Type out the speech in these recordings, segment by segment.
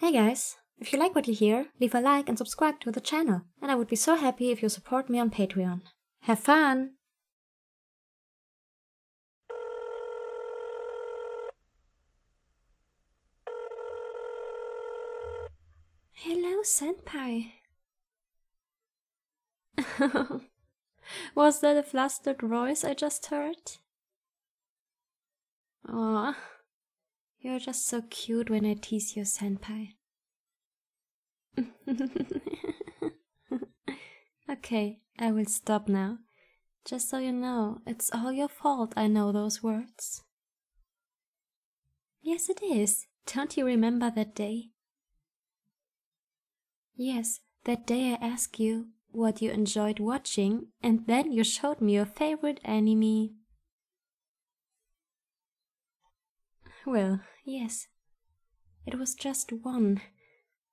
Hey guys, if you like what you hear, leave a like and subscribe to the channel, and I would be so happy if you support me on Patreon. Have fun! Hello, senpai. Was that a flustered voice I just heard? Aw, you're just so cute when I tease you, senpai. Okay, I will stop now. Just so you know, it's all your fault I know those words. Yes, it is. Don't you remember that day? Yes, that day I asked you what you enjoyed watching, and then you showed me your favorite anime. Well, yes. It was just one,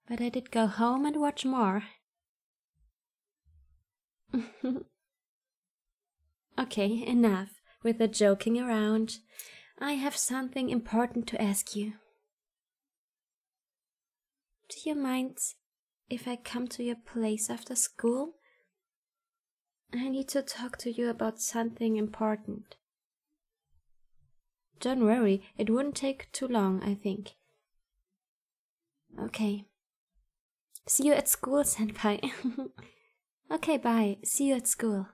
but I did go home and watch more. Okay, enough with the joking around. I have something important to ask you. Do you mind if I come to your place after school? I need to talk to you about something important. Don't worry, it wouldn't take too long, I think. Okay. See you at school, senpai. Okay, bye. See you at school.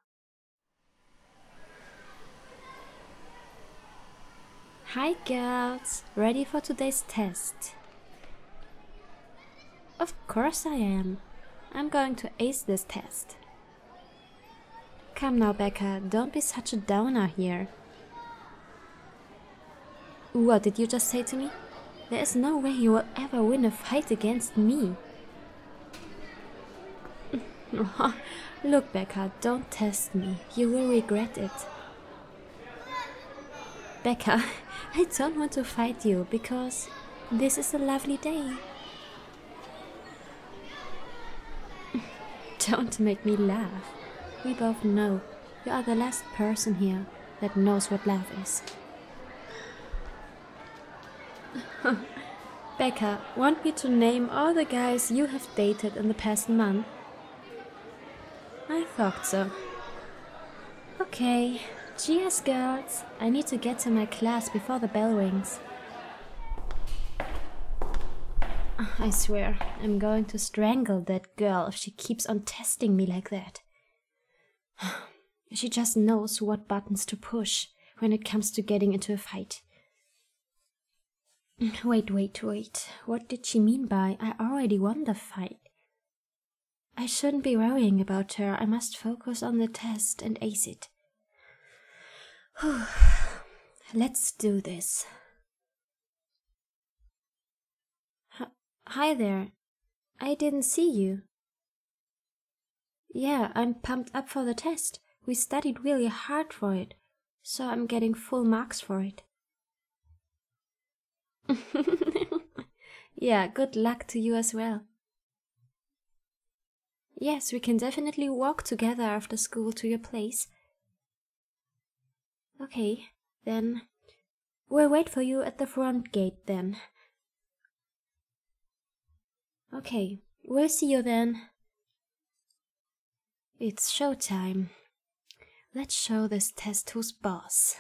Hi, girls. Ready for today's test? Of course I am. I'm going to ace this test. Come now, Becca. Don't be such a downer here. What did you just say to me? There is no way you will ever win a fight against me. Look, Becca, don't test me. You will regret it. Becca, I don't want to fight you because this is a lovely day. Don't make me laugh. We both know you are the last person here that knows what love is. Becca, want me to name all the guys you have dated in the past month? I thought so. Okay, cheers, girls. I need to get to my class before the bell rings. I swear, I'm going to strangle that girl if she keeps on testing me like that. She just knows what buttons to push when it comes to getting into a fight. Wait. What did she mean by I already won the fight? I shouldn't be worrying about her. I must focus on the test and ace it. Let's do this. Hi there. I didn't see you. Yeah, I'm pumped up for the test. We studied really hard for it, so I'm getting full marks for it. Yeah, good luck to you as well. Yes, we can definitely walk together after school to your place. Okay, then we'll wait for you at the front gate then. Okay, we'll see you then. It's showtime. Let's show this test who's boss.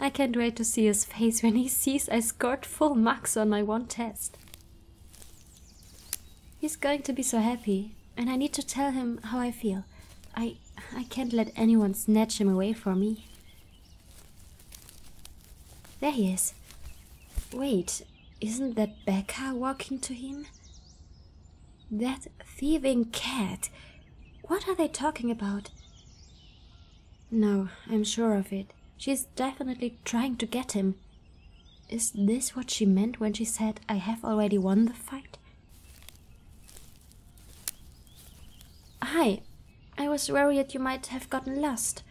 I can't wait to see his face when he sees I scored full marks on my one test. He's going to be so happy, and I need to tell him how I feel. I can't let anyone snatch him away from me. There he is. Wait, isn't that Becca walking to him? That thieving cat! What are they talking about? No, I'm sure of it. She's definitely trying to get him. Is this what she meant when she said, I have already won the fight? Hi, I was worried you might have gotten lost.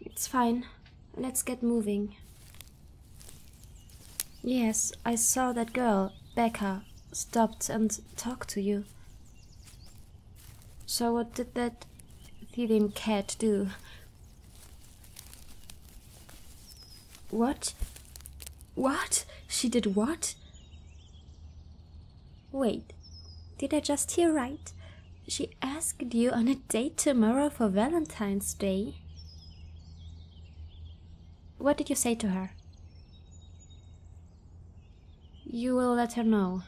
It's fine. Let's get moving. Yes, I saw that girl, Becca, stopped and talked to you. So what did that thieving cat do? What? What? She did what? Wait, did I just hear right? She asked you on a date tomorrow for Valentine's Day. What did you say to her? You will let her know.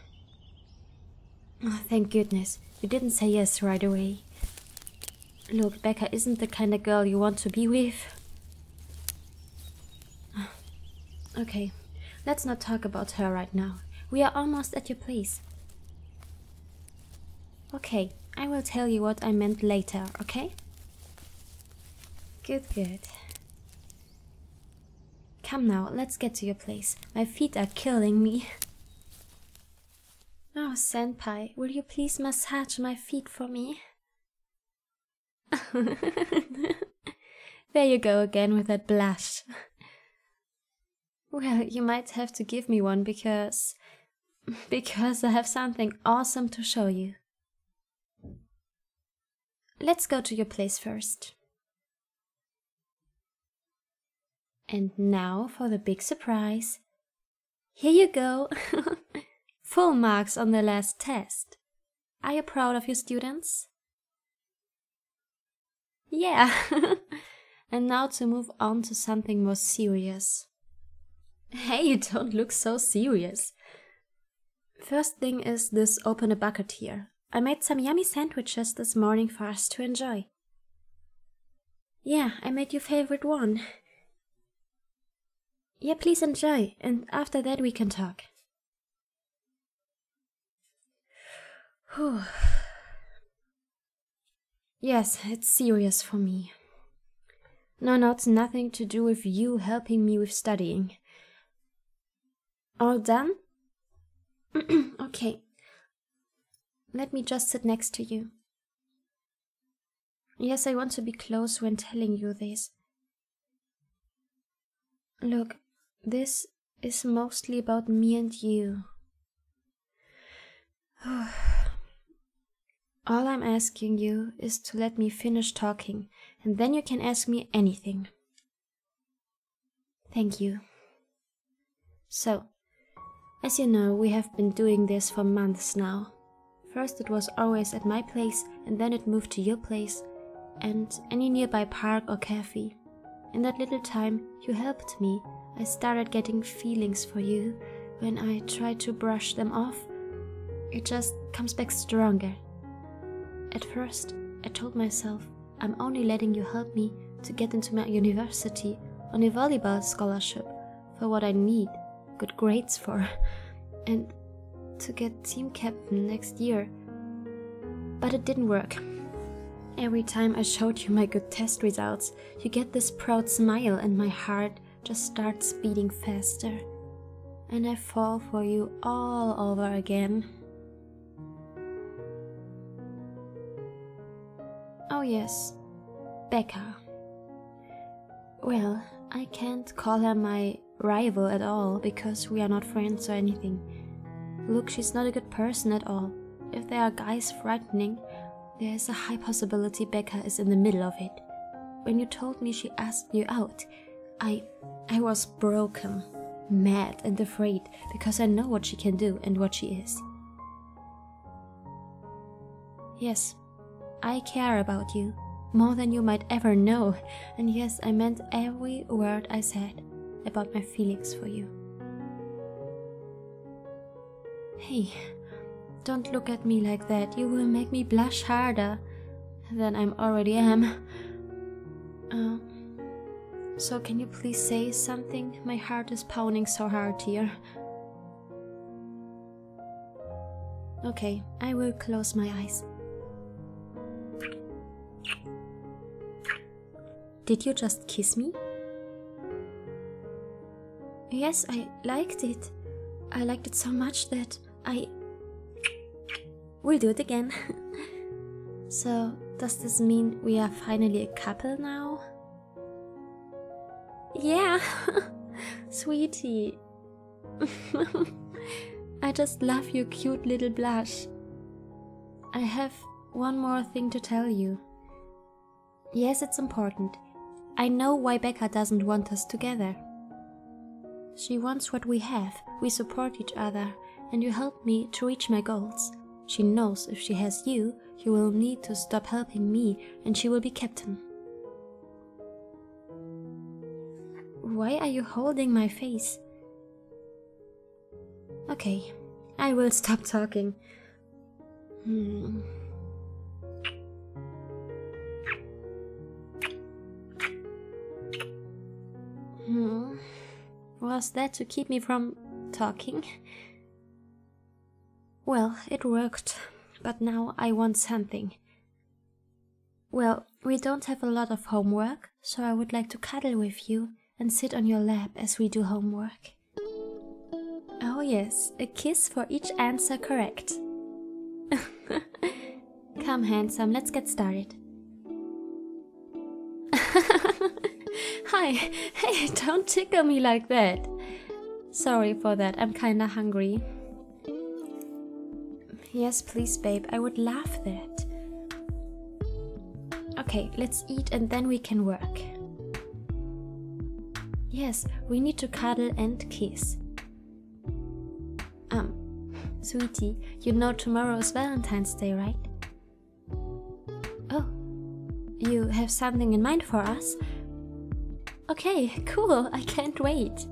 Oh, thank goodness, you didn't say yes right away. Look, Becca isn't the kind of girl you want to be with. Okay, let's not talk about her right now. We are almost at your place. Okay, I will tell you what I meant later, okay? Good, good. Come now, let's get to your place. My feet are killing me. Oh, Senpai, will you please massage my feet for me? There you go again with that blush. Well, you might have to give me one because I have something awesome to show you. Let's go to your place first. And now for the big surprise. Here you go. Full marks on the last test. Are you proud of your students? Yeah. And now to move on to something more serious. Hey, you don't look so serious. First thing is this open a bucket here. I made some yummy sandwiches this morning for us to enjoy. Yeah, I made your favorite one. Yeah, please enjoy, and after that we can talk. Whew. Yes, it's serious for me. No, it's nothing to do with you helping me with studying. All done? Okay. Let me just sit next to you. Yes, I want to be close when telling you this. Look, this is mostly about me and you. All I'm asking you is to let me finish talking, and then you can ask me anything. Thank you. So, as you know, we have been doing this for months now. First it was always at my place, and then it moved to your place, and any nearby park or cafe. In that little time, you helped me. I started getting feelings for you. When I try to brush them off, it just comes back stronger. At first, I told myself, I'm only letting you help me to get into my university on a volleyball scholarship for what I need good grades for, and to get team captain next year. But it didn't work. Every time I showed you my good test results, you get this proud smile and my heart just starts beating faster. And I fall for you all over again. Oh yes, Becca. Well, I can't call her my rival at all because we are not friends or anything. Look, she's not a good person at all. If there are guys frightening, there's a high possibility Becca is in the middle of it. When you told me she asked you out, I was broken, mad and afraid, because I know what she can do and what she is. Yes, I care about you, more than you might ever know, and yes, I meant every word I said about my feelings for you. Hey. Don't look at me like that, you will make me blush harder than I already am. So can you please say something? My heart is pounding so hard here. Okay, I will close my eyes. Did you just kiss me? Yes, I liked it. I liked it so much that I... We'll do it again. So, does this mean we are finally a couple now? Yeah! Sweetie! I just love your cute little blush. I have one more thing to tell you. Yes, it's important. I know why Becca doesn't want us together. She wants what we have, we support each other, and you help me to reach my goals. She knows if she has you, you will need to stop helping me and she will be captain. Why are you holding my face? Okay, I will stop talking. Was that to keep me from talking? Well, it worked, but now I want something. Well, we don't have a lot of homework, so I would like to cuddle with you and sit on your lap as we do homework. Oh yes, a kiss for each answer correct. Come handsome, let's get started. Hi, hey, don't tickle me like that. Sorry for that, I'm kinda hungry. Yes, please, babe, I would love that. Okay, let's eat and then we can work. Yes, we need to cuddle and kiss. Sweetie, you know tomorrow is Valentine's Day, right? Oh, you have something in mind for us? Okay, cool, I can't wait.